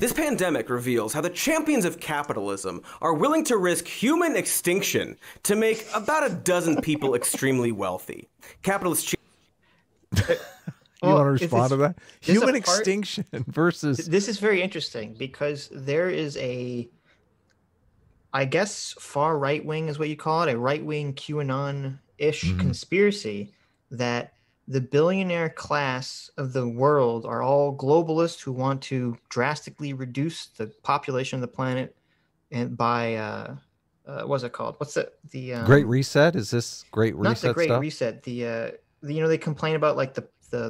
This pandemic reveals how the champions of capitalism are willing to risk human extinction to make about a dozen people extremely wealthy. Capitalist... You want to respond to that? Human extinction versus... This is very interesting because there is a, I guess, far right-wing is what you call it, a right-wing QAnon-ish conspiracy that the billionaire class of the world are all globalists who want to drastically reduce the population of the planet and by... what's it called? What's the Great Reset? Is this Great Reset stuff? Not the Great Reset. The you know, they complain about like the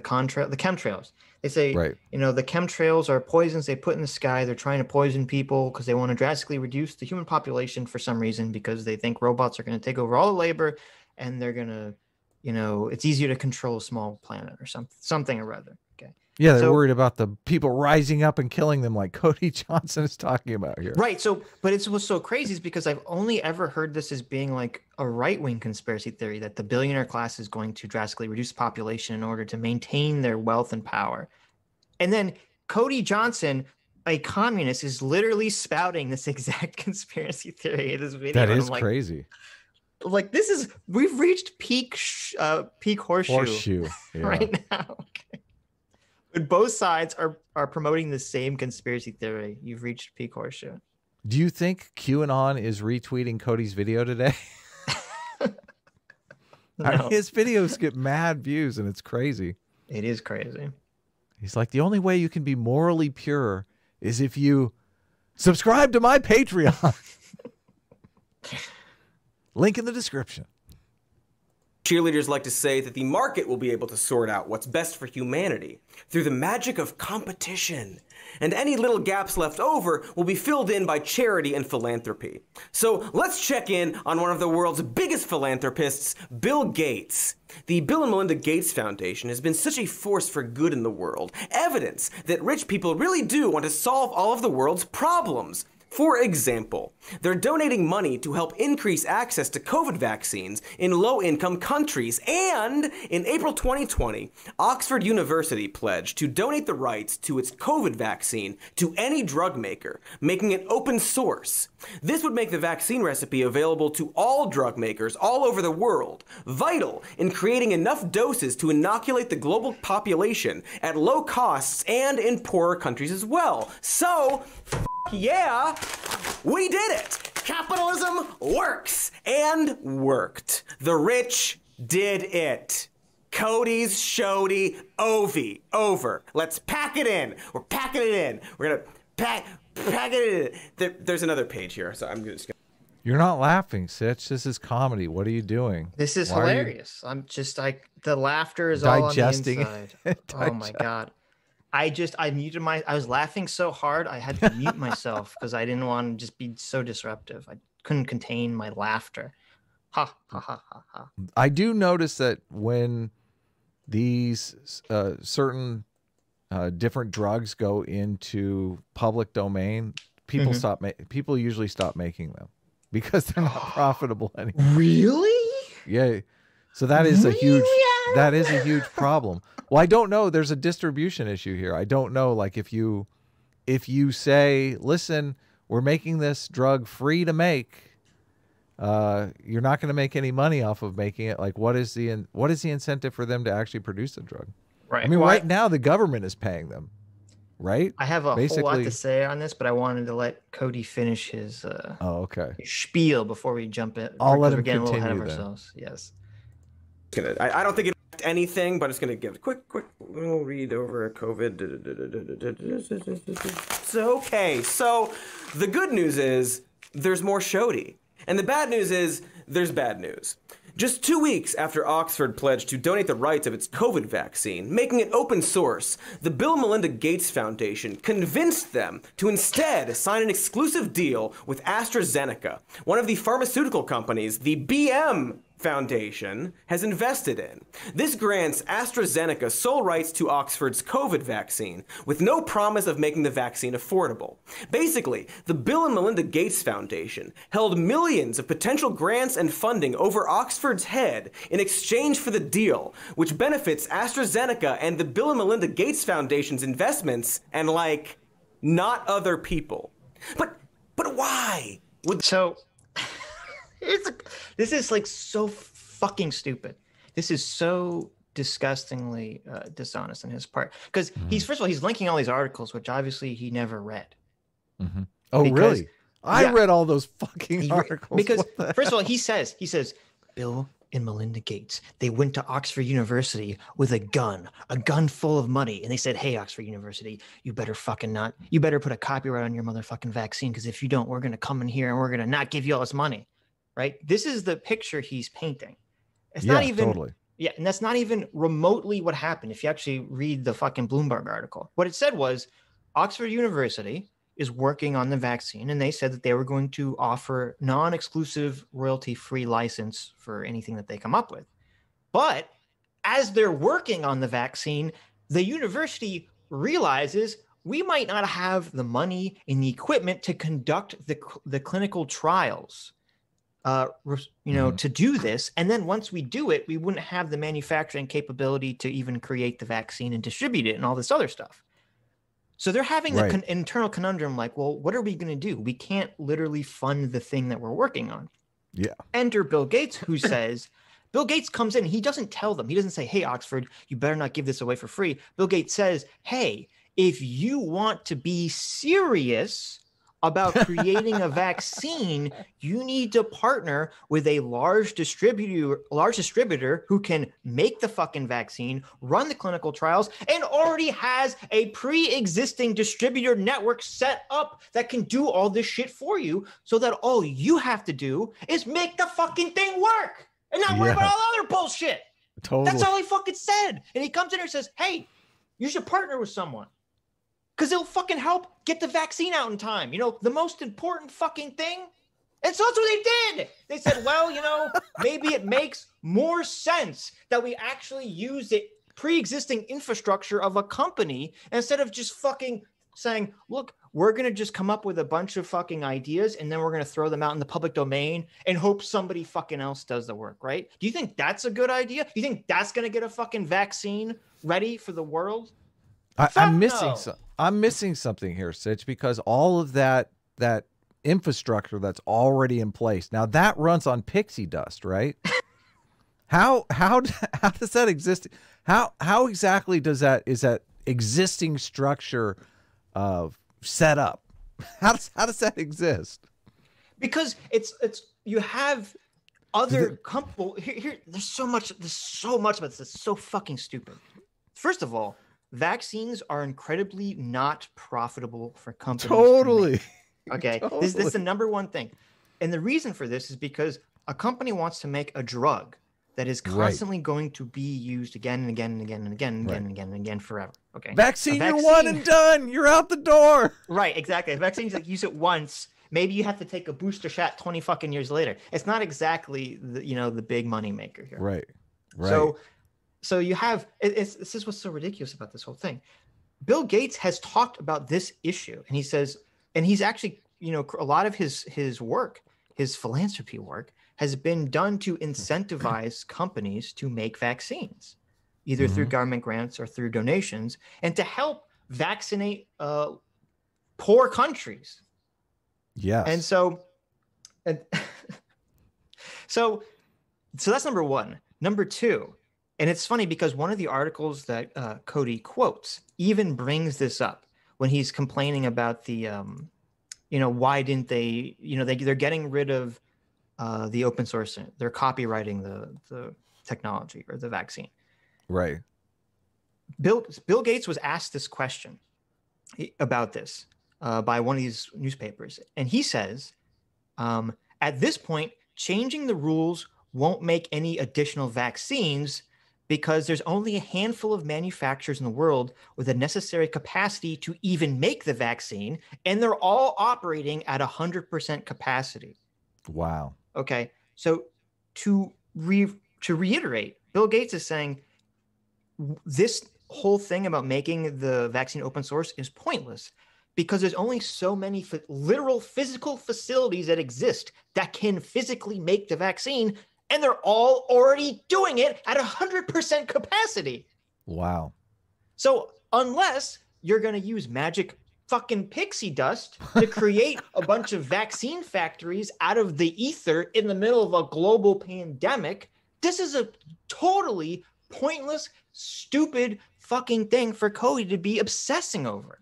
chemtrails. They say, you know, the chemtrails are poisons they put in the sky. They're trying to poison people because they want to drastically reduce the human population for some reason because they think robots are going to take over all the labor and they're going to, you know, it's easier to control a small planet or something or other. Okay. Yeah, they're worried about the people rising up and killing them like Cody Johnston is talking about here. Right. So, but it's what's so crazy is because I've only ever heard this as being like a right-wing conspiracy theory that the billionaire class is going to drastically reduce the population in order to maintain their wealth and power. And then Cody Johnston, a communist, is literally spouting this exact conspiracy theory in this video. That is crazy. Like, this is, we've reached peak horseshoe yeah. right now. Okay. But both sides are promoting the same conspiracy theory. You've reached peak horseshoe. Do you think QAnon is retweeting Cody's video today? No. His videos get mad views, and it's crazy. It is crazy. He's like, the only way you can be morally pure is if you subscribe to my Patreon. Link in the description. Cheerleaders like to say that the market will be able to sort out what's best for humanity through the magic of competition, and any little gaps left over will be filled in by charity and philanthropy. So let's check in on one of the world's biggest philanthropists, Bill Gates. The Bill and Melinda Gates Foundation has been such a force for good in the world, evidence that rich people really do want to solve all of the world's problems. For example, they're donating money to help increase access to COVID vaccines in low-income countries, and in April 2020, Oxford University pledged to donate the rights to its COVID vaccine to any drug maker, making it open source. This would make the vaccine recipe available to all drug makers all over the world, vital in creating enough doses to inoculate the global population at low costs and in poorer countries as well. So, yeah, we did it! Capitalism works and worked. The rich did it. Cody's Shody Ovi over. Let's pack it in. We're packing it in. We're gonna pack it in. There's another page here, so I'm just gonna... You're not laughing, Sitch. This is comedy. What are you doing? This is hilarious. I'm just like, the laughter is digesting all on the inside. Oh my God. I muted I was laughing so hard I had to mute myself because I didn't want to just be so disruptive. I couldn't contain my laughter. Ha, ha, ha, ha, ha. I do notice that when these certain different drugs go into public domain, people people usually stop making them because they're not profitable anymore. Really? Yeah. So that is a huge... That is a huge problem. Well, I don't know. There's a distribution issue here. I don't know. Like if you say, listen, we're making this drug free to make, you're not going to make any money off of making it. Like, what is the incentive for them to actually produce the drug? Right. I mean, well, right now the government is paying them, right? I have a whole lot to say on this, but I wanted to let Cody finish his his spiel before we jump in. I'll let him continue. We're getting a little ahead of ourselves. Yes. I don't think it anything, but it's going to give a quick little read over COVID. So, okay, so the good news is there's more Shody, and the bad news is there's bad news. Just 2 weeks after Oxford pledged to donate the rights of its COVID vaccine, making it open source, the Bill and Melinda Gates Foundation convinced them to instead sign an exclusive deal with AstraZeneca, one of the pharmaceutical companies the BM Foundation has invested in. This grants AstraZeneca sole rights to Oxford's COVID vaccine, with no promise of making the vaccine affordable. Basically, the Bill and Melinda Gates Foundation held millions of potential grants and funding over Oxford's head in exchange for the deal, which benefits AstraZeneca and the Bill and Melinda Gates Foundation's investments and, like, not other people. But why? So this is like so fucking stupid. This is so disgustingly dishonest on his part, because he's, first of all, he's linking all these articles, which obviously he never read. Oh, because, really? I read all those fucking articles. Because first of all, he says, Bill and Melinda Gates, they went to Oxford University with a gun full of money. And they said, hey, Oxford University, you better fucking not, you better put a copyright on your motherfucking vaccine. Because if you don't, we're going to come in here and we're going to not give you all this money. Right. This is the picture he's painting. It's not even, totally. Yeah. And that's not even remotely what happened. If you actually read the fucking Bloomberg article, what it said was Oxford University is working on the vaccine, and they said that they were going to offer non-exclusive royalty-free license for anything that they come up with. But as they're working on the vaccine, the university realizes we might not have the money and the equipment to conduct the clinical trials, to do this. And then once we do it, we wouldn't have the manufacturing capability to even create the vaccine and distribute it and all this other stuff. So they're having an internal conundrum, like, well, what are we going to do? We can't literally fund the thing that we're working on. Yeah. Enter Bill Gates, who says, Bill Gates comes in. He doesn't tell them. He doesn't say, hey, Oxford, you better not give this away for free. Bill Gates says, hey, if you want to be serious about creating a vaccine, you need to partner with a large distributor who can make the fucking vaccine, run the clinical trials, and already has a pre-existing distributor network set up that can do all this shit for you, so that all you have to do is make the fucking thing work and not worry about all the other bullshit. Totally. That's all he fucking said. And he comes in and says, hey, you should partner with someone, because it'll fucking help get the vaccine out in time. You know, the most important fucking thing. And so that's what they did. They said, well, you know, maybe it makes more sense that we actually use the pre-existing infrastructure of a company instead of just fucking saying, look, we're going to just come up with a bunch of fucking ideas and then we're going to throw them out in the public domain and hope somebody fucking else does the work, right? Do you think that's a good idea? You think that's going to get a fucking vaccine ready for the world? I'm missing something here, Sitch, because all of that infrastructure that's already in place now, that runs on pixie dust, right? How does that exist? How exactly does that existing structure set up? How does that exist? Because it's you have other there's so much about this that's so fucking stupid. First of all, vaccines are incredibly not profitable for companies. Totally. Okay. Totally. This is the number one thing. And the reason for this is because a company wants to make a drug that is constantly going to be used again and again and again and again and again and again and again forever. Okay. Vaccine, you're one and done. You're out the door. Right. Exactly. Vaccines, like, use it once. Maybe you have to take a booster shot 20 fucking years later. It's not exactly the, you know, the big money maker here. Right. Right. So you have, this is what's so ridiculous about this whole thing. Bill Gates has talked about this issue, and he says, and he's actually, you know, a lot of his work, his philanthropy work, has been done to incentivize companies to make vaccines, either through government grants or through donations, and to help vaccinate poor countries. Yes. And so that's number one. Number two. And it's funny because one of the articles that Cody quotes even brings this up when he's complaining about the, why didn't they, they're getting rid of the open source. They're copywriting the technology or the vaccine. Right. Bill Gates was asked this question about this by one of these newspapers. And he says, at this point, changing the rules won't make any additional vaccines, because there's only a handful of manufacturers in the world with the necessary capacity to even make the vaccine, and they're all operating at 100% capacity. Wow. Okay. So to reiterate, Bill Gates is saying this whole thing about making the vaccine open source is pointless, because there's only so many literal physical facilities that exist that can physically make the vaccine, and they're all already doing it at 100% capacity. Wow. So unless you're going to use magic fucking pixie dust to create a bunch of vaccine factories out of the ether in the middle of a global pandemic. This is a totally pointless, stupid fucking thing for Cody to be obsessing over.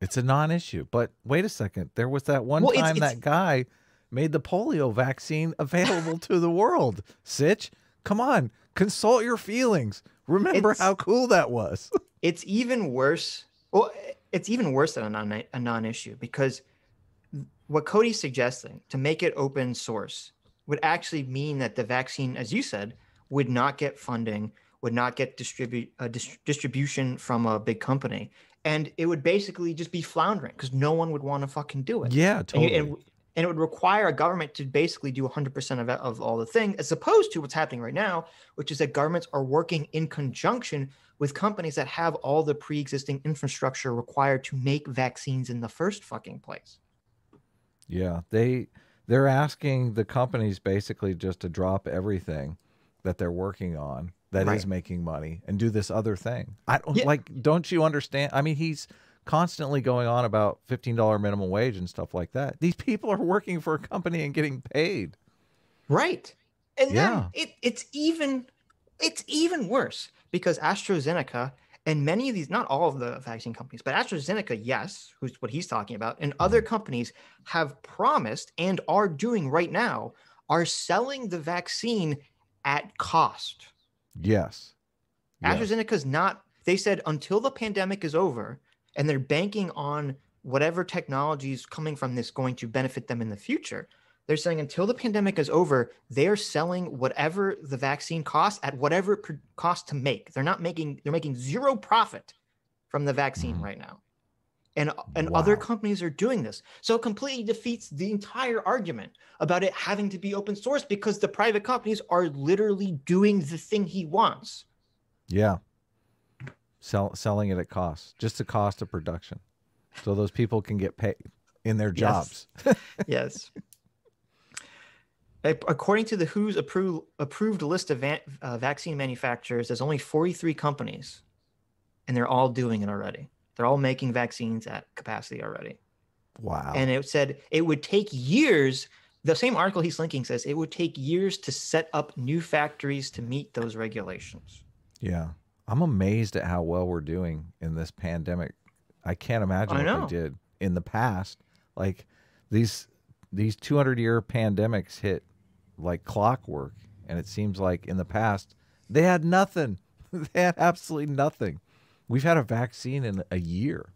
It's a non-issue. But wait a second. There was that one time that guy made the polio vaccine available to the world. Sitch, come on. Consult your feelings. Remember how cool that was. It's even worse. Well, it's even worse than a non-issue, because what Cody's suggesting to make it open source would actually mean that the vaccine, as you said, would not get funding, would not get distribution from a big company. And it would basically just be floundering because no one would want to fucking do it. Yeah, totally. And it would require a government to basically do 100% of all the things, as opposed to what's happening right now, which is that governments are working in conjunction with companies that have all the pre-existing infrastructure required to make vaccines in the first fucking place. Yeah, they're asking the companies basically just to drop everything that they're working on that is making money and do this other thing. I don't like, don't you understand? I mean, he's constantly going on about $15 minimum wage and stuff like that. These people are working for a company and getting paid. Right. And then it's even worse because AstraZeneca and many of these, not all of the vaccine companies, but AstraZeneca, yes, who's what he's talking about, and other companies have promised and are doing right now, are selling the vaccine at cost. Yes. AstraZeneca's not, they said until the pandemic is over, and they're banking on whatever technology is coming from this going to benefit them in the future. They're saying until the pandemic is over, they're selling whatever the vaccine costs at whatever it costs to make. They're not making, they're making zero profit from the vaccine right now. And other companies are doing this. So it completely defeats the entire argument about it having to be open source, because the private companies are literally doing the thing he wants. Yeah. Selling it at cost, just the cost of production, so those people can get paid in their jobs. Yes. According to the WHO's approved list of vaccine manufacturers, there's only 43 companies, and they're all doing it already. They're all making vaccines at capacity already. Wow. And it said it would take years. The same article he's linking says it would take years to set up new factories to meet those regulations. Yeah. I'm amazed at how well we're doing in this pandemic. I can't imagine what we did in the past. Like these 200-year pandemics hit like clockwork, and it seems like in the past they had nothing. They had absolutely nothing. We've had a vaccine in a year.